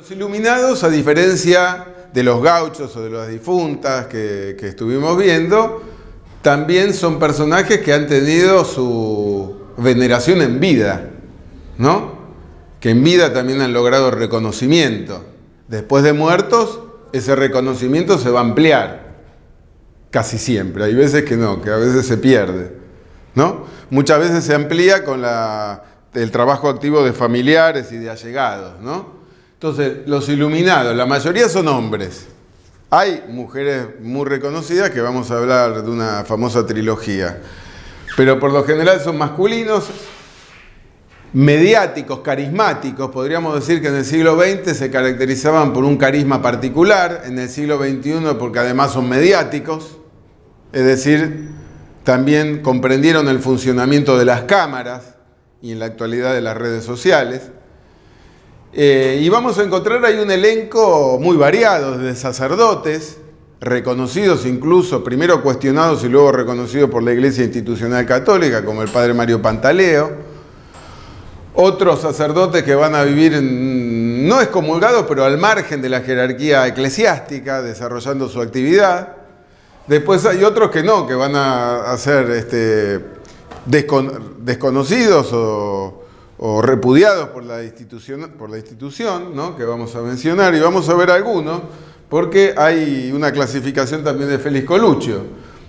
Los iluminados, a diferencia de los gauchos o de las difuntas que estuvimos viendo, también son personajes que han tenido su veneración en vida, ¿no? Que en vida también han logrado reconocimiento. Después de muertos, ese reconocimiento se va a ampliar, casi siempre. Hay veces que no, que a veces se pierde, ¿no? Muchas veces se amplía con el trabajo activo de familiares y de allegados, ¿no? Entonces, los iluminados, la mayoría son hombres. Hay mujeres muy reconocidas, que vamos a hablar de una famosa trilogía, pero por lo general son masculinos, mediáticos, carismáticos. Podríamos decir que en el siglo XX se caracterizaban por un carisma particular, en el siglo XXI porque además son mediáticos, es decir, también comprendieron el funcionamiento de las cámaras y en la actualidad de las redes sociales. Y vamos a encontrar ahí un elenco muy variado de sacerdotes, reconocidos incluso, primero cuestionados y luego reconocidos por la Iglesia Institucional Católica, como el padre Mario Pantaleo. Otros sacerdotes que van a vivir no excomulgados, pero al margen de la jerarquía eclesiástica, desarrollando su actividad. Después hay otros que no, que van a ser desconocidos o repudiados por la institución, ¿no? Que vamos a mencionar, y vamos a ver algunos, porque hay una clasificación también de Félix Coluccio,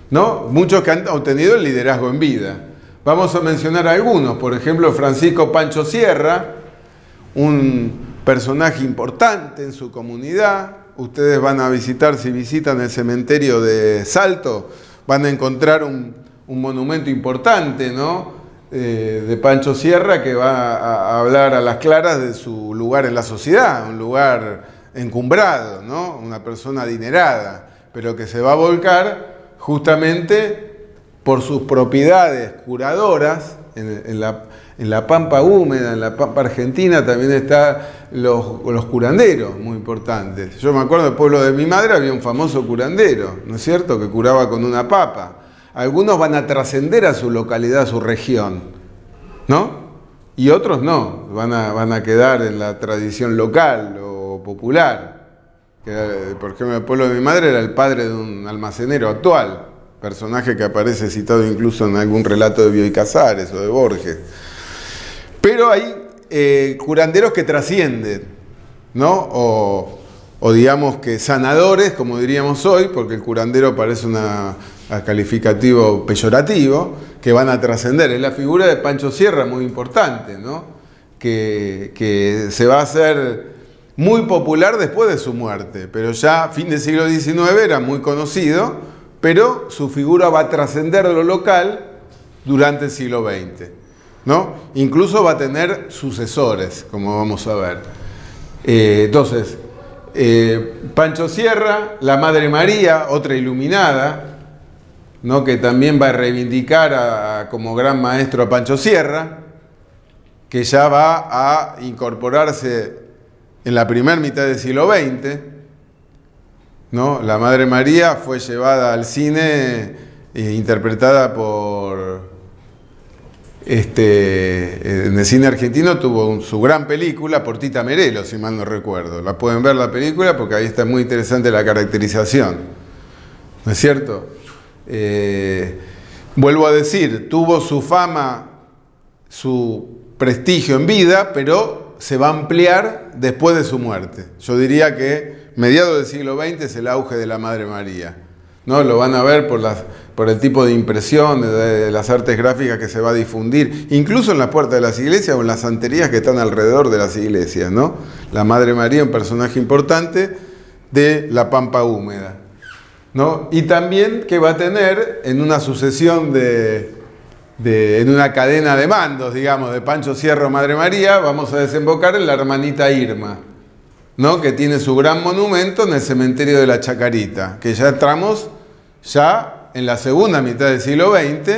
¿no? Muchos que han obtenido el liderazgo en vida. Vamos a mencionar algunos, por ejemplo, Francisco Pancho Sierra, un personaje importante en su comunidad. Ustedes van a visitar, si visitan el cementerio de Salto, van a encontrar un monumento importante, ¿no? De Pancho Sierra, que va a hablar a las claras de su lugar en la sociedad, un lugar encumbrado, ¿no? Una persona adinerada, pero que se va a volcar justamente por sus propiedades curadoras en la pampa húmeda, en la pampa argentina. También están los curanderos muy importantes. Yo me acuerdo del pueblo de mi madre, había un famoso curandero, ¿no es cierto?, que curaba con una papa. Algunos van a trascender a su localidad, a su región, ¿no? Y otros no, van a quedar en la tradición local o popular. Por ejemplo, el pueblo de mi madre era el padre de un almacenero actual, personaje que aparece citado incluso en algún relato de Bioy Casares o de Borges. Pero hay curanderos que trascienden, ¿no? O digamos que sanadores, como diríamos hoy, porque el curandero parece a calificativo peyorativo, que van a trascender. Es la figura de Pancho Sierra, muy importante, ¿no? Que se va a hacer muy popular después de su muerte, pero ya fin del siglo XIX era muy conocido, pero su figura va a trascender lo local durante el siglo XX, ¿no? Incluso va a tener sucesores, como vamos a ver. Entonces, Pancho Sierra, la Madre María, otra iluminada, ¿no? Que también va a reivindicar como gran maestro a Pancho Sierra, que ya va a incorporarse en la primera mitad del siglo XX, ¿no? La Madre María fue llevada al cine e interpretada por... en el cine argentino tuvo su gran película por Tita Merello, si mal no recuerdo. La pueden ver la película porque ahí está muy interesante la caracterización, ¿no es cierto? Vuelvo a decir, tuvo su fama, su prestigio en vida, pero se va a ampliar después de su muerte. Yo diría que mediados del siglo XX es el auge de la Madre María, ¿no? Lo van a ver por el tipo de impresión de las artes gráficas que se va a difundir, incluso en las puertas de las iglesias o en las santerías que están alrededor de las iglesias, ¿no? La Madre María, un personaje importante de la pampa húmeda, ¿no? Y también que va a tener en una sucesión en una cadena de mandos, digamos, de Pancho Sierra, Madre María, vamos a desembocar en la hermanita Irma, ¿no? Que tiene su gran monumento en el cementerio de la Chacarita, que ya entramos ya en la segunda mitad del siglo XX,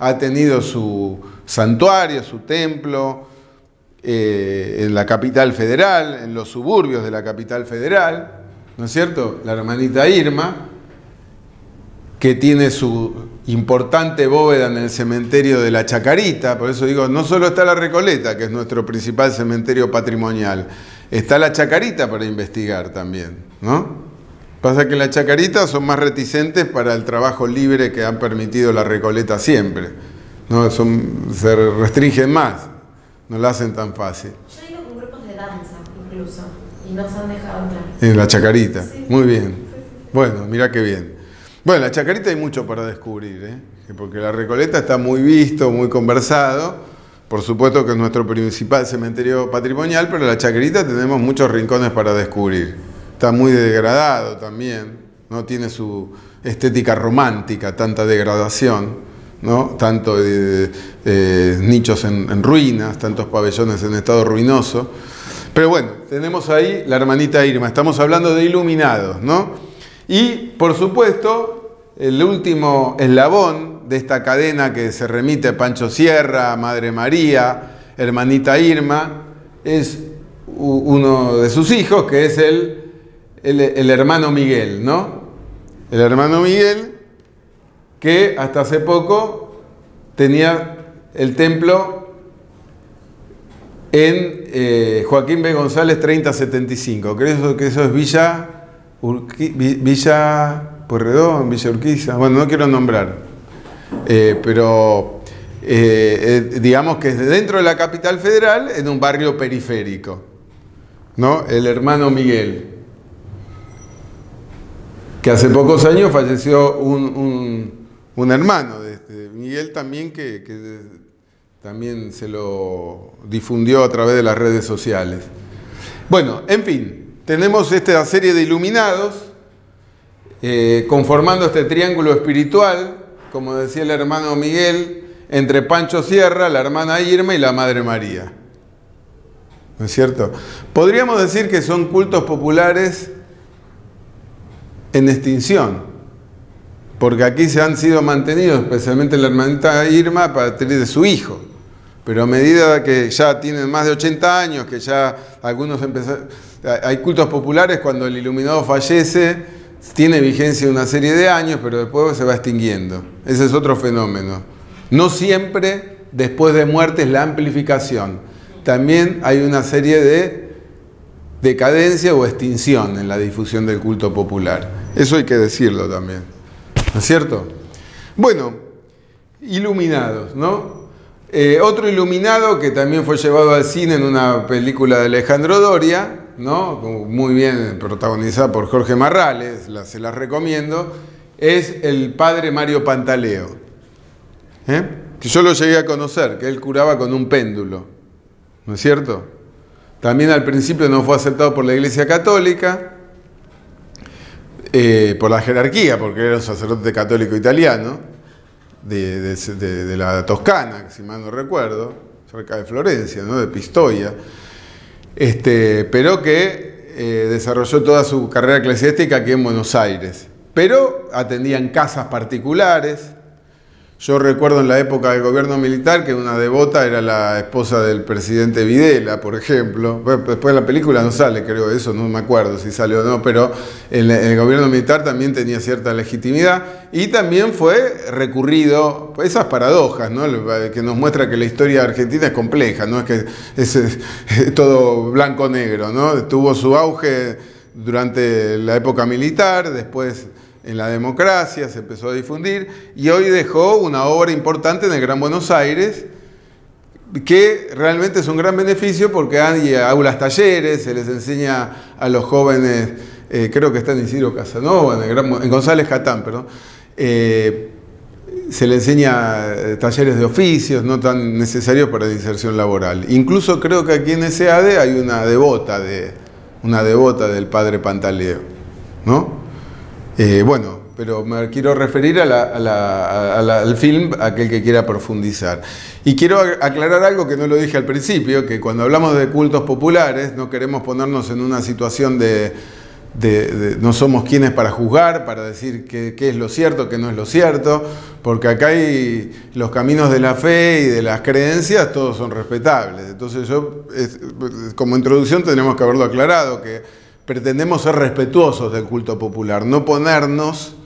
ha tenido su santuario, su templo, en la capital federal, en los suburbios de la capital federal, ¿no es cierto? La hermanita Irma, que tiene su importante bóveda en el cementerio de la Chacarita, por eso digo, no solo está la Recoleta, que es nuestro principal cementerio patrimonial, está la Chacarita para investigar también, ¿no? Pasa que la Chacarita son más reticentes para el trabajo libre que han permitido la Recoleta siempre, ¿no? Se restringen más, no la hacen tan fácil. Yo he ido con grupos de danza incluso, y nos han dejado entrar. En la Chacarita, sí. Muy bien. Sí. Bueno, mirá qué bien. Bueno, la Chacarita hay mucho para descubrir, ¿eh? Porque la Recoleta está muy visto, muy conversado. Por supuesto que es nuestro principal cementerio patrimonial, pero en la Chacarita tenemos muchos rincones para descubrir. Está muy degradado también, no tiene su estética romántica, tanta degradación, ¿no? Tanto nichos en ruinas, tantos pabellones en estado ruinoso. Pero bueno, tenemos ahí la hermanita Irma, estamos hablando de iluminados, ¿no? Y, por supuesto, el último eslabón de esta cadena que se remite a Pancho Sierra, Madre María, Hermanita Irma, es uno de sus hijos, que es el hermano Miguel, ¿no? El hermano Miguel, que hasta hace poco tenía el templo en Joaquín B. González 3075, que eso es Villa Porredón, Villa Urquiza, bueno, no quiero nombrar, pero digamos que es dentro de la capital federal, en un barrio periférico, ¿no? El hermano Miguel, que hace pocos años falleció un hermano de este Miguel también, que también se lo difundió a través de las redes sociales. Bueno, en fin. Tenemos esta serie de iluminados conformando este triángulo espiritual, como decía el hermano Miguel, entre Pancho Sierra, la hermana Irma y la Madre María. ¿No es cierto? Podríamos decir que son cultos populares en extinción, porque aquí se han sido mantenidos, especialmente la hermanita Irma, a partir de su hijo. Pero a medida que ya tienen más de 80 años, que ya algunos empezaron... Hay cultos populares cuando el iluminado fallece, tiene vigencia una serie de años, pero después se va extinguiendo. Ese es otro fenómeno. No siempre después de muerte es la amplificación. También hay una serie de decadencia o extinción en la difusión del culto popular. Eso hay que decirlo también, ¿no es cierto? Bueno, iluminados, ¿no? Otro iluminado que también fue llevado al cine en una película de Alejandro Doria, ¿no? Muy bien protagonizada por Jorge Marrales, se las recomiendo, es el padre Mario Pantaleo, que yo lo llegué a conocer, que él curaba con un péndulo, ¿no es cierto? También al principio no fue aceptado por la Iglesia Católica, por la jerarquía, porque era un sacerdote católico italiano, de la Toscana, si mal no recuerdo, cerca de Florencia, ¿no? De Pistoia, pero que desarrolló toda su carrera eclesiástica aquí en Buenos Aires. Pero atendían casas particulares. Yo recuerdo en la época del gobierno militar que una devota era la esposa del presidente Videla, por ejemplo. Bueno, después de la película no sale, creo, eso, no me acuerdo si sale o no, pero el gobierno militar también tenía cierta legitimidad y también fue recurrido, esas paradojas, ¿no? Que nos muestra que la historia argentina es compleja, no es que es todo blanco-negro, ¿no? Tuvo su auge durante la época militar, después... En la democracia se empezó a difundir y hoy dejó una obra importante en el Gran Buenos Aires que realmente es un gran beneficio porque hay aulas talleres, se les enseña a los jóvenes, creo que está en Isidro Casanova, en González Catán, perdón, se les enseña talleres de oficios no tan necesarios para la inserción laboral. Incluso creo que aquí en ESEADE hay una devota del padre Pantaleo, ¿no? Bueno, pero me quiero referir al film, aquel que quiera profundizar. Y quiero aclarar algo que no lo dije al principio, que cuando hablamos de cultos populares no queremos ponernos en una situación de no somos quienes para juzgar, para decir qué es lo cierto, qué no es lo cierto, porque acá hay los caminos de la fe y de las creencias, todos son respetables. Entonces como introducción tenemos que haberlo aclarado, que pretendemos ser respetuosos del culto popular, no ponernos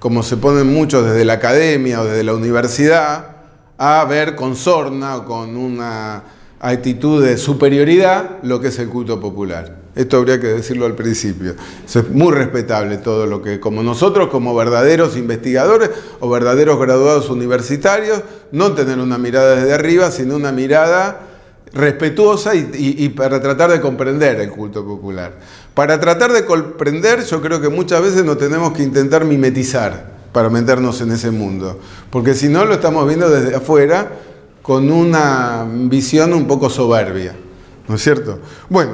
como se ponen muchos desde la academia o desde la universidad, a ver con sorna o con una actitud de superioridad lo que es el culto popular. Esto habría que decirlo al principio. Eso es muy respetable, todo lo que, como nosotros, como verdaderos investigadores o verdaderos graduados universitarios, no tener una mirada desde arriba, sino una mirada respetuosa y para tratar de comprender el culto popular. Para tratar de comprender, yo creo que muchas veces nos tenemos que intentar mimetizar para meternos en ese mundo, porque si no lo estamos viendo desde afuera con una visión un poco soberbia, ¿no es cierto? Bueno,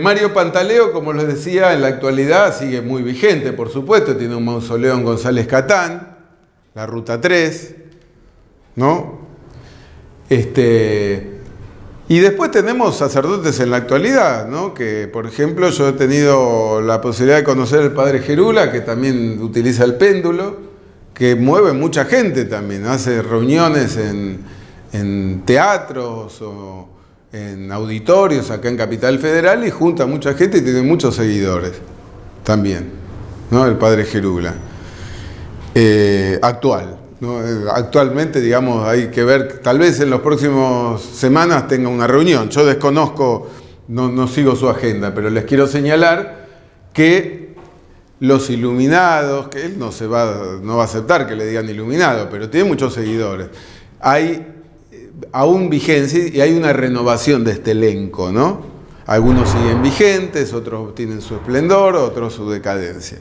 Mario Pantaleo, como les decía, en la actualidad sigue muy vigente, por supuesto, tiene un mausoleo en González Catán, la Ruta 3, ¿no? Y después tenemos sacerdotes en la actualidad, ¿no? Que, por ejemplo, yo he tenido la posibilidad de conocer al Padre Gerula, que también utiliza el péndulo, que mueve mucha gente también, hace reuniones en teatros o en auditorios acá en Capital Federal y junta mucha gente y tiene muchos seguidores también, ¿no? El Padre Gerula. Actual, ¿no? Actualmente, digamos, hay que ver, tal vez en las próximas semanas tenga una reunión. Yo desconozco, no sigo su agenda, pero les quiero señalar que los iluminados, que él no va a aceptar que le digan iluminado, pero tiene muchos seguidores. Hay aún vigencia y hay una renovación de este elenco, ¿no? Algunos siguen vigentes, otros tienen su esplendor, otros su decadencia,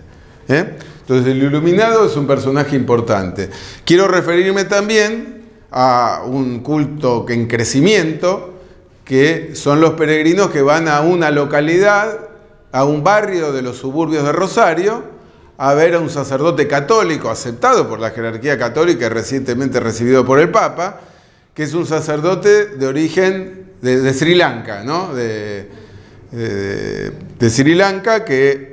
¿eh? Entonces el iluminado es un personaje importante. Quiero referirme también a un culto en crecimiento, que son los peregrinos que van a una localidad, a un barrio de los suburbios de Rosario, a ver a un sacerdote católico aceptado por la jerarquía católica y recientemente recibido por el Papa, que es un sacerdote de origen de Sri Lanka, ¿no? De Sri Lanka, que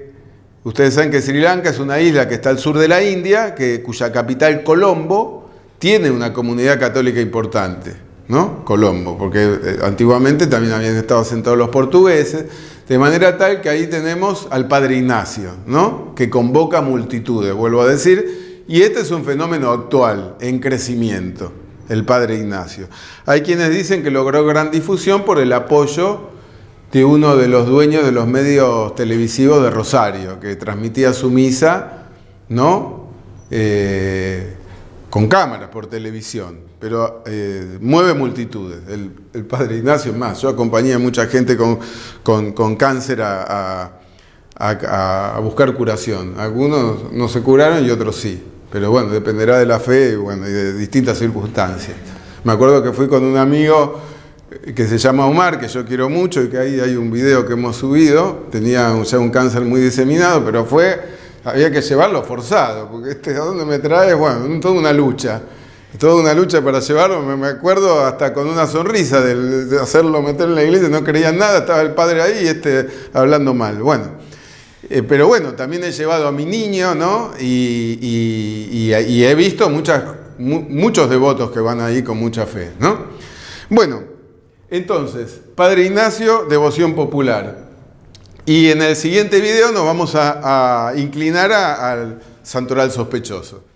ustedes saben que Sri Lanka es una isla que está al sur de la India, cuya capital, Colombo, tiene una comunidad católica importante, ¿no? Colombo, porque antiguamente también habían estado asentados los portugueses, de manera tal que ahí tenemos al Padre Ignacio, ¿no? Que convoca multitudes, vuelvo a decir, y este es un fenómeno actual, en crecimiento. El Padre Ignacio. Hay quienes dicen que logró gran difusión por el apoyo de uno de los dueños de los medios televisivos de Rosario, que transmitía su misa, ¿no? Con cámaras por televisión, pero mueve multitudes. El Padre Ignacio, más, yo acompañé a mucha gente con cáncer a buscar curación. Algunos no se curaron y otros sí. Pero bueno, dependerá de la fe y, bueno, y de distintas circunstancias. Me acuerdo que fui con un amigo que se llama Omar, que yo quiero mucho y que ahí hay un video que hemos subido. Tenía ya un cáncer muy diseminado, pero había que llevarlo forzado, porque ¿a dónde me traes? Bueno, toda una lucha para llevarlo. Me acuerdo hasta con una sonrisa de hacerlo meter en la iglesia, no creían nada, estaba el padre ahí y hablando mal. Bueno. Pero bueno, también he llevado a mi niño, ¿no? Y he visto muchos devotos que van ahí con mucha fe, ¿no? Bueno, entonces, Padre Ignacio, devoción popular. Y en el siguiente video nos vamos a inclinar al santoral sospechoso.